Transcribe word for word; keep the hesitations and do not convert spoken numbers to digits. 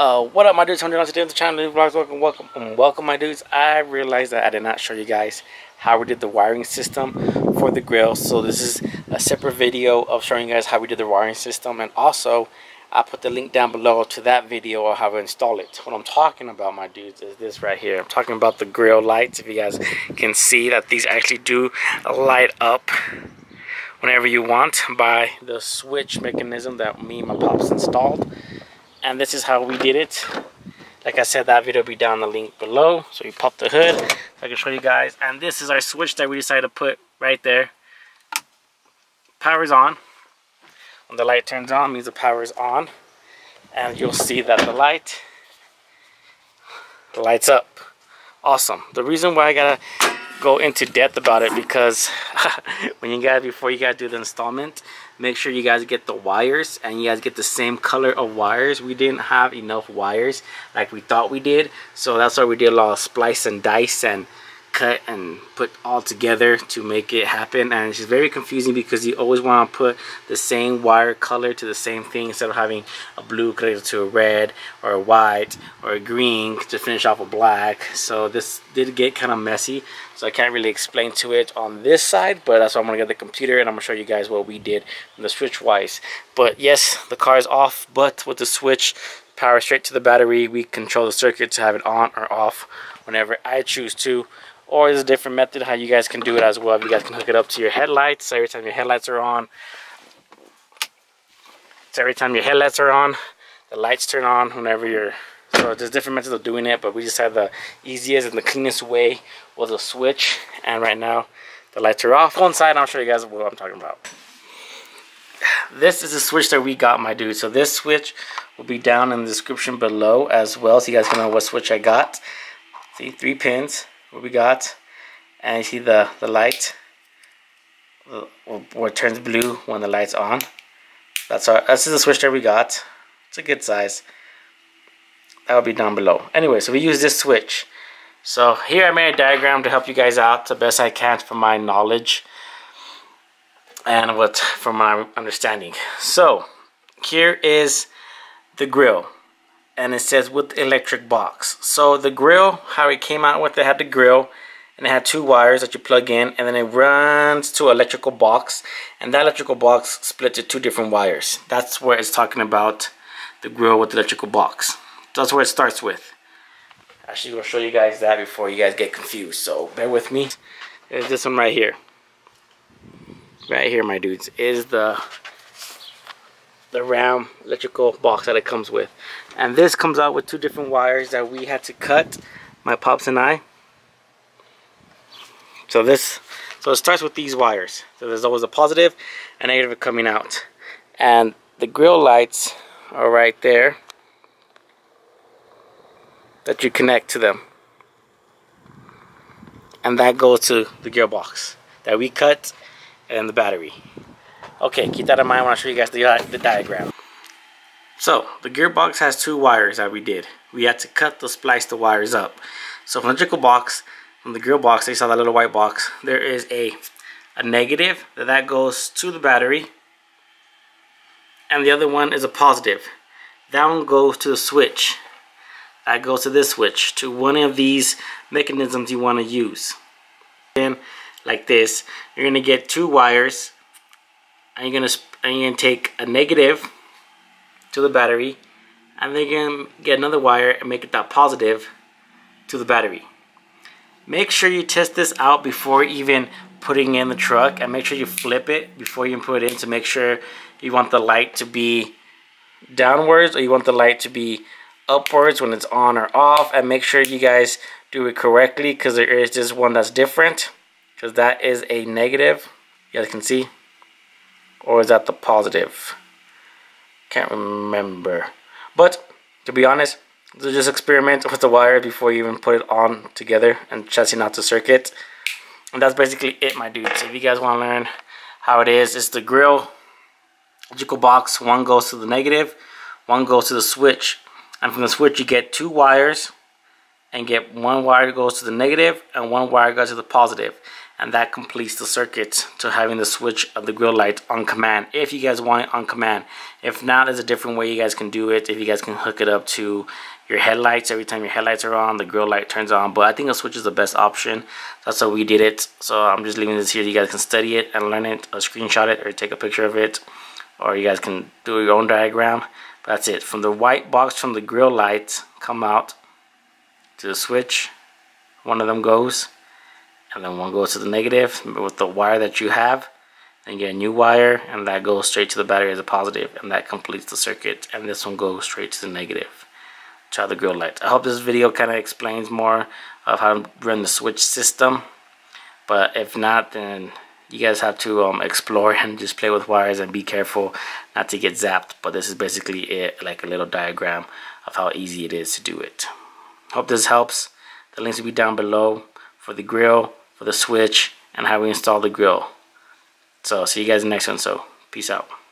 Uh, what up my dudes, one hundred dollars today on the channel, new vlogs, welcome, welcome, and welcome my dudes. I realized that I did not show you guys how we did the wiring system for the grill. So this is a separate video of showing you guys how we did the wiring system, and also I put the link down below to that video of how to install it. What I'm talking about my dudes is this right here. I'm talking about the grill lights. If you guys can see that these actually do light up whenever you want by the switch mechanism that me and my pops installed. And this is how we did it. Like I said, that video will be down the link below. So you pop the hood so I can show you guys. And this is our switch that we decided to put right there. Power's on. When the light turns on, it means the power is on. And you'll see that the light lights up. Awesome. The reason why I gotta go into depth about it, because when you guys before you guys do the installment, make sure you guys get the wires and you guys get the same color of wires. We didn't have enough wires like we thought we did, so that's why we did a lot of splice and dice and cut and put all together to make it happen. And it's just very confusing because you always want to put the same wire color to the same thing instead of having a blue color to a red or a white or a green to finish off a black. So this did get kind of messy, so I can't really explain to it on this side, but that's why I'm gonna get the computer and I'm gonna show you guys what we did from the switch wise. But yes, the car is off, but with the switch power straight to the battery, we control the circuit to have it on or off whenever I choose to. Or there's a different method how you guys can do it as well. You guys can hook it up to your headlights. So every time your headlights are on, so every time your headlights are on, the lights turn on whenever you're. So there's different methods of doing it, but we just had the easiest and the cleanest way was a switch. And right now, the lights are off one side. And I'll show you guys what I'm talking about. This is the switch that we got, my dude. So this switch will be down in the description below as well, so you guys can know what switch I got. See, three pins. What we got, and you see the the light where it turns blue when the light's on. That's our this is the switch that we got. It's a good size. That will be down below. Anyway, so we use this switch. So here I made a diagram to help you guys out the best I can from my knowledge and what from my understanding. So here is the grill. And it says with electric box. So the grill, how it came out with, they had the grill and it had two wires that you plug in, and then it runs to an electrical box, and that electrical box splits to two different wires. That's where it's talking about the grill with the electrical box. That's where it starts with. Actually, I'm gonna show you guys that before you guys get confused, so bear with me. There's this one right here. Right here, my dudes, is the the RAM electrical box that it comes with. And this comes out with two different wires that we had to cut, my pops and I. So this, so it starts with these wires. So there's always a positive and negative coming out. And the grill lights are right there that you connect to them. And that goes to the gearbox that we cut and the battery. Okay, keep that in mind when I show you guys the, the diagram. So, the gearbox has two wires that we did. We had to cut the splice the wires up. So, from the electrical box, from the gearbox, they saw that little white box, there is a, a negative that, that goes to the battery. And the other one is a positive. That one goes to the switch. That goes to this switch, to one of these mechanisms you want to use. Then, like this, you're going to get two wires. And you're, gonna, and you're gonna take a negative to the battery, and then you're gonna get another wire and make it that positive to the battery. Make sure you test this out before even putting in the truck, and make sure you flip it before you put it in to make sure you want the light to be downwards or you want the light to be upwards when it's on or off. And make sure you guys do it correctly, because there is this one that's different, because that is a negative, you guys can see. Or is that the positive? Can't remember. But to be honest, just experiment with the wire before you even put it on together and testing out the circuit. And that's basically it, my dudes. If you guys want to learn how it is, it's the grill, electrical box. One goes to the negative, one goes to the switch. And from the switch, you get two wires, and get one wire that goes to the negative and one wire goes to the positive. and that completes the circuit to having the switch of the grill lights on command if you guys want it on command. If not, there's a different way you guys can do it. If you guys can hook it up to your headlights, every time your headlights are on, the grill light turns on. But I think a switch is the best option. That's how we did it. So I'm just leaving this here. You guys can study it and learn it, or screenshot it, or take a picture of it, or you guys can do your own diagram. But that's it. From the white box, from the grill lights come out to the switch, one of them goes, and then one goes to the negative with the wire that you have, and you get a new wire, and that goes straight to the battery as a positive, and that completes the circuit. And this one goes straight to the negative, to the grill lights. I hope this video kind of explains more of how to run the switch system, but if not, then you guys have to um, explore and just play with wires and be careful not to get zapped. But this is basically it, like a little diagram of how easy it is to do it. Hope this helps. The links will be down below for the grill, for the switch, and how we install the grill. So see you guys in the next one. So peace out.